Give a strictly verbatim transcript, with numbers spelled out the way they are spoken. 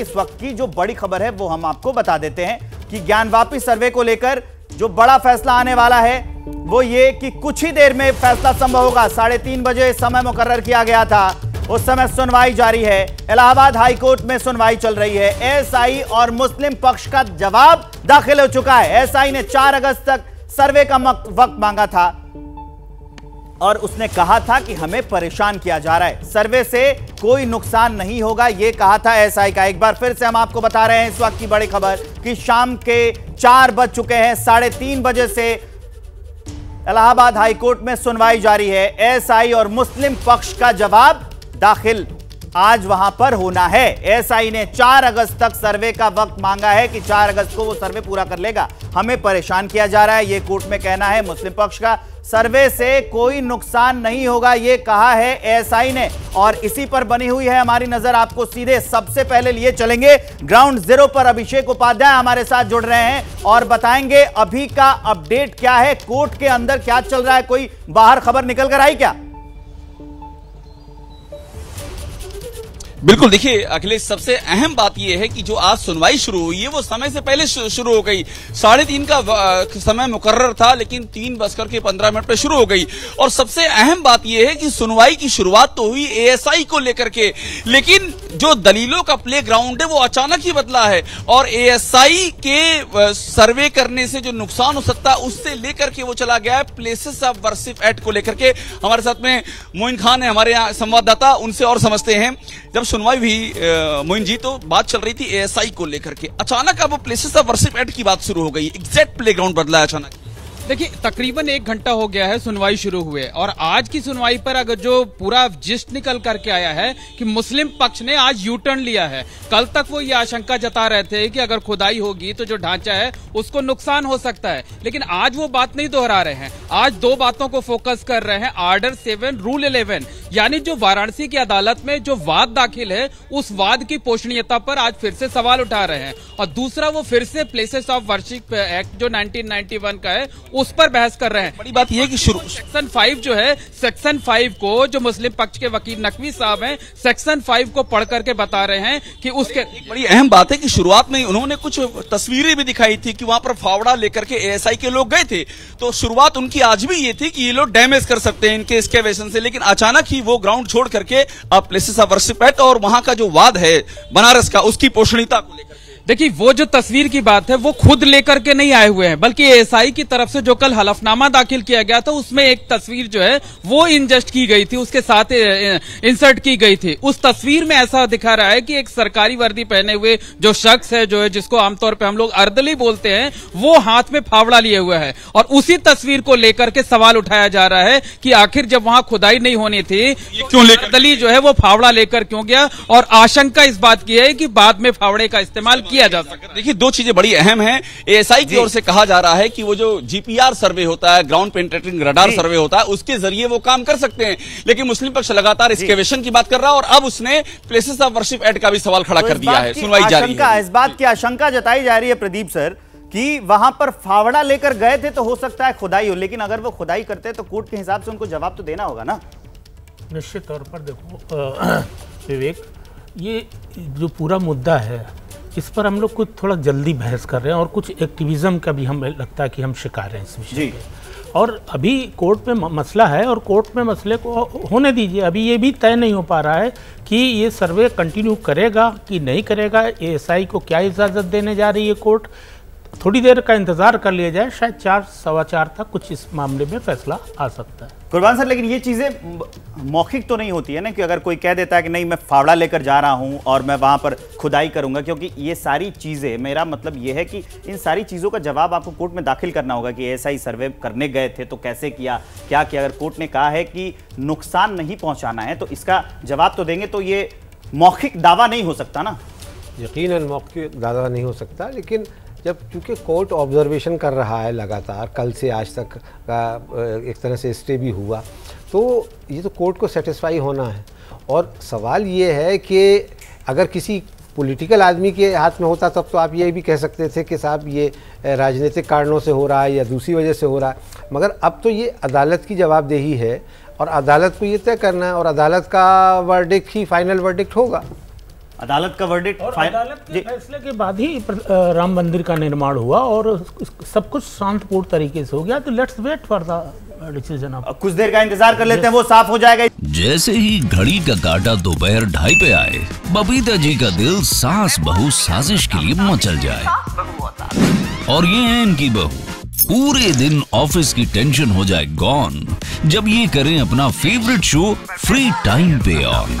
इस वक्त की जो बड़ी खबर है वो हम आपको बता देते हैं कि ज्ञानवापी सर्वे को लेकर जो बड़ा फैसला आने वाला है वो ये कि कुछ ही देर में फैसला संभव होगा। साढ़े तीन बजे समय मुकर्रर किया गया था, उस समय सुनवाई जारी है। इलाहाबाद हाई कोर्ट में सुनवाई चल रही है। एएसआई और मुस्लिम पक्ष का जवाब दाखिल हो चुका है। एएसआई ने चार अगस्त तक सर्वे का वक्त मांगा था और उसने कहा था कि हमें परेशान किया जा रहा है, सर्वे से कोई नुकसान नहीं होगा, यह कहा था एएसआई का। एक बार फिर से हम आपको बता रहे हैं इस वक्त की बड़ी खबर कि शाम के चार बज चुके हैं। साढ़े तीन बजे से इलाहाबाद हाई कोर्ट में सुनवाई जारी है। एएसआई और मुस्लिम पक्ष का जवाब दाखिल आज वहां पर होना है। एएसआई ने चार अगस्त तक सर्वे का वक्त मांगा है कि चार अगस्त को वो सर्वे पूरा कर लेगा। हमें परेशान किया जा रहा है, ये कोर्ट में कहना है मुस्लिम पक्ष का। सर्वे से कोई नुकसान नहीं होगा, ये कहा है एएसआई ने। और इसी पर बनी हुई है हमारी नजर। आपको सीधे सबसे पहले लिए चलेंगे ग्राउंड जीरो पर। अभिषेक उपाध्याय हमारे साथ जुड़ रहे हैं और बताएंगे अभी का अपडेट क्या है, कोर्ट के अंदर क्या चल रहा है, कोई बाहर खबर निकल कर आई क्या? बिल्कुल, देखिए अखिलेश, सबसे अहम बात यह है कि जो आज सुनवाई शुरू हुई है वो समय से पहले शुरू हो गई। साढ़े तीन का समय मुकर्रर था लेकिन तीन बजकर के पंद्रह मिनट पर शुरू हो गई। और सबसे अहम बात यह है कि सुनवाई की शुरुआत तो हुई एएसआई को लेकर के, लेकिन जो दलीलों का प्ले ग्राउंड है वो अचानक ही बदला है। और एएसआई के सर्वे करने से जो नुकसान हो सकता है उससे लेकर के वो चला गया है प्लेसेस ऑफ वर्शिप एक्ट को लेकर के। हमारे साथ में मोइन खान है हमारे यहाँ संवाददाता, उनसे और समझते हैं। जब सुनवाई भी मोइन जी तो बात चल रही थी एएसआई को लेकर के, अचानक अब प्लेसेस ऑफ वर्शिप एक्ट की बात शुरू हो गई, एग्जैक्ट प्लेग्राउंड बदला है अचानक। देखिए तकरीबन एक घंटा हो गया है सुनवाई शुरू हुए और आज की सुनवाई पर अगर जो पूरा जिस्ट निकल करके आया है कि मुस्लिम पक्ष ने आज यू टर्न लिया है। कल तक वो ये आशंका जता रहे थे कि अगर खुदाई होगी तो जो ढांचा है उसको नुकसान हो सकता है, लेकिन आज वो बात नहीं दोहरा रहे हैं। आज दो बातों को फोकस कर रहे हैं, आर्डर सेवन रूल इलेवन, यानी जो वाराणसी की अदालत में जो वाद दाखिल है उस वाद की पोषणीयता पर आज फिर से सवाल उठा रहे हैं। और दूसरा वो फिर से प्लेसेस ऑफ वर्शिप एक्ट जो नाइनटीन नाइंटी वन का है उस पर बहस कर रहे हैं। बड़ी बात यह कि शुरू सेक्शन फाइव जो है, सेक्शन फाइव को जो मुस्लिम पक्ष के वकील नकवी साहब हैं, सेक्शन फाइव को पढ़ करके बता रहे हैं कि उसके एक बड़ी अहम बात है कि शुरुआत में उन्होंने कुछ तस्वीरें भी दिखाई थी कि वहां पर फावड़ा लेकर के एएसआई के लोग गए थे, तो शुरुआत उनकी आज भी ये थी कि ये लोग डैमेज कर सकते हैं इनके एक्सकेवेशन से, लेकिन अचानक ही वो ग्राउंड छोड़ करके अब प्लेसेस ऑफ वर्शिप एक्ट और वहां का जो वाद है बनारस का उसकी पोषणीयता को लेकर। देखिए वो जो तस्वीर की बात है वो खुद लेकर के नहीं आए हुए हैं, बल्कि एएसआई की तरफ से जो कल हलफनामा दाखिल किया गया था उसमें एक तस्वीर जो है वो इंजस्ट की गई थी, उसके साथ इंसर्ट की गई थी। उस तस्वीर में ऐसा दिखा रहा है कि एक सरकारी वर्दी पहने हुए जो शख्स है, जो है जिसको आमतौर पर हम लोग अर्दली बोलते हैं, वो हाथ में फावड़ा लिए हुए है। और उसी तस्वीर को लेकर के सवाल उठाया जा रहा है कि आखिर जब वहां खुदाई नहीं होनी थी क्यों अर्दली जो है वो फावड़ा लेकर क्यों गया, और आशंका इस बात की है कि बाद में फावड़े का इस्तेमाल किया जा सकता है। देखिए दो चीजें बड़ी अहम हैं। एएसआई की ओर से कहा जा रहा है कि वो जो जीपीआर सर्वे होता है, ग्राउंड पेनिट्रेटिंग रडार सर्वे होता है, उसके जरिए वो काम कर सकते हैं, लेकिन मुस्लिम पक्ष लगातार एक्सकेवेशन की बात कर रहा है और अब उसने प्लेसेस ऑफ वर्शिप एक्ट का भी सवाल खड़ा तो कर दिया है। सुनवाई जारी है, इस बात की आशंका जताई जा रही है प्रदीप सर कि वहां पर फावड़ा लेकर गए थे तो हो सकता है खुदाई हो, लेकिन अगर वो खुदाई करते तो कोर्ट के हिसाब से उनको जवाब तो देना होगा ना। निश्चित तौर पर देखो विवेक, ये जो पूरा मुद्दा है इस पर हम लोग कुछ थोड़ा जल्दी बहस कर रहे हैं और कुछ एक्टिविज्म का भी हम लगता है कि हम शिकार हैं इस विषय में। और अभी कोर्ट में मसला है और कोर्ट में मसले को होने दीजिए। अभी ये भी तय नहीं हो पा रहा है कि ये सर्वे कंटिन्यू करेगा कि नहीं करेगा, एएसआई को क्या इजाज़त देने जा रही है कोर्ट। थोड़ी देर का इंतजार कर लिया जाए, शायद चार सवा चार तक कुछ इस मामले में फैसला आ सकता है। कुर्बान सर, लेकिन ये चीजें मौखिक तो नहीं होती है ना कि अगर कोई कह देता है कि नहीं मैं फावड़ा लेकर जा रहा हूं और मैं वहां पर खुदाई करूंगा, क्योंकि ये सारी चीजें, मेरा मतलब ये है कि इन सारी चीजों का जवाब आपको कोर्ट में दाखिल करना होगा कि एएसआई सर्वे करने गए थे तो कैसे किया, क्या किया। अगर कोर्ट ने कहा है कि नुकसान नहीं पहुंचाना है तो इसका जवाब तो देंगे, तो ये मौखिक दावा नहीं हो सकता ना। यकीनन मौखिक दावा नहीं हो सकता, लेकिन जब चूँकि कोर्ट ऑब्जर्वेशन कर रहा है लगातार, कल से आज तक का एक तरह से स्टे भी हुआ, तो ये तो कोर्ट को सेटिस्फाई होना है। और सवाल ये है कि अगर किसी पॉलिटिकल आदमी के हाथ में होता तब तो आप ये भी कह सकते थे कि साहब ये राजनीतिक कारणों से हो रहा है या दूसरी वजह से हो रहा है, मगर अब तो ये अदालत की जवाबदेही है और अदालत को ये तय करना है और अदालत का वर्डिक्ट ही फाइनल वर्डिक्ट होगा। अदालत का वर्डिक्ट और अदालत के फैसले के बाद ही राम मंदिर का निर्माण हुआ और सब कुछ शांतिपूर्ण तरीके से हो गया। तो let's wait for the decision. कुछ देर का इंतजार कर लेते हैं, वो साफ हो जाएगा। जैसे ही घड़ी का काटा दोपहर ढाई पे आए, बबीता जी का दिल सास बहू साजिश के लिए मचल जाए। और ये है इनकी बहू। पूरे दिन ऑफिस की टेंशन हो जाए गॉन जब ये करें अपना फेवरेट शो फ्री टाइम पे ऑन।